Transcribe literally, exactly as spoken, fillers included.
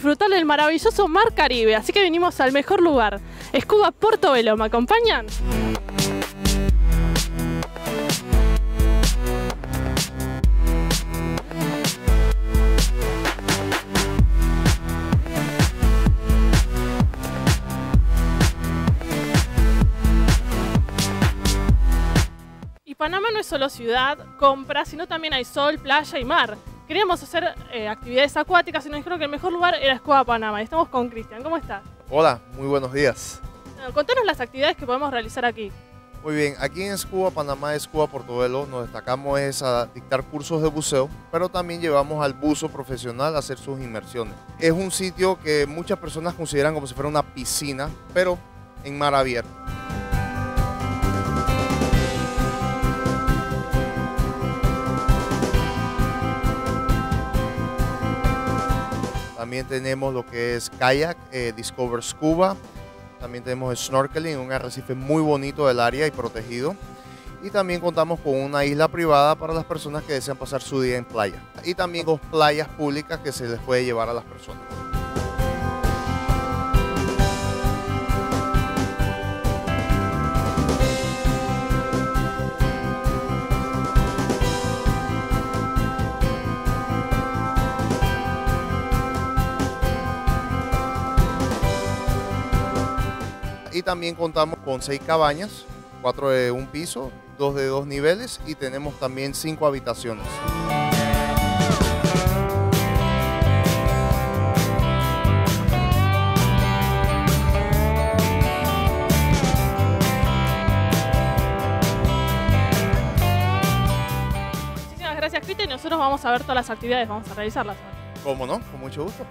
disfrutar del maravilloso Mar Caribe, así que vinimos al mejor lugar, Scuba Portobelo. ¿Me acompañan? Panamá no es solo ciudad, compra, sino también hay sol, playa y mar. Queríamos hacer eh, actividades acuáticas y nos dijeron que el mejor lugar era Scuba Panamá. Estamos con Cristian. ¿Cómo estás? Hola, muy buenos días. Bueno, contanos las actividades que podemos realizar aquí. Muy bien, aquí en Scuba Panamá, Scuba Portobelo, nos destacamos es a dictar cursos de buceo, pero también llevamos al buzo profesional a hacer sus inmersiones. Es un sitio que muchas personas consideran como si fuera una piscina, pero en mar abierto. También tenemos lo que es kayak, eh, Discover Scuba, también tenemos snorkeling, un arrecife muy bonito del área y protegido. Y también contamos con una isla privada para las personas que desean pasar su día en playa. Y también dos playas públicas que se les puede llevar a las personas. Y también contamos con seis cabañas, cuatro de un piso, dos de dos niveles y tenemos también cinco habitaciones. Muchísimas gracias, Cristian, y nosotros vamos a ver todas las actividades, vamos a realizarlas. ¿Cómo no? Con mucho gusto.